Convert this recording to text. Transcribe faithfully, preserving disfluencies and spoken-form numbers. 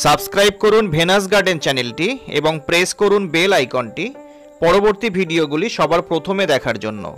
Subscribe करुन भेनास garden चैनलटी एवं press करुन बेल आइकनटी परवर्ती भिडियोगुली सबार प्रथमे देखार जोन्नो।